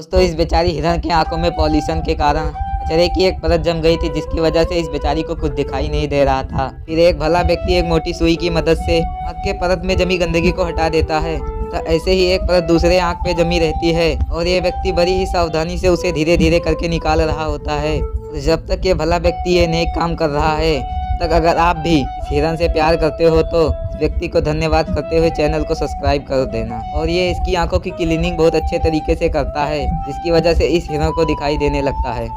दोस्तों इस बेचारी हिरण की आंखों में पॉल्यूशन के कारण कचरे की एक परत जम गई थी, जिसकी वजह से इस बेचारी को कुछ दिखाई नहीं दे रहा था। फिर एक भला व्यक्ति एक मोटी सुई की मदद से आंख के परत में जमी गंदगी को हटा देता है। तो ऐसे ही एक परत दूसरे आंख पे जमी रहती है और ये व्यक्ति बड़ी ही सावधानी से उसे धीरे धीरे करके निकाल रहा होता है। तो जब तक ये भला व्यक्ति ये नेक काम कर रहा है, तब तक अगर आप भी इस हिरण से प्यार करते हो तो व्यक्ति को धन्यवाद करते हुए चैनल को सब्सक्राइब कर देना। और ये इसकी आंखों की क्लीनिंग बहुत अच्छे तरीके से करता है, जिसकी वजह से इस हिरण को दिखाई देने लगता है।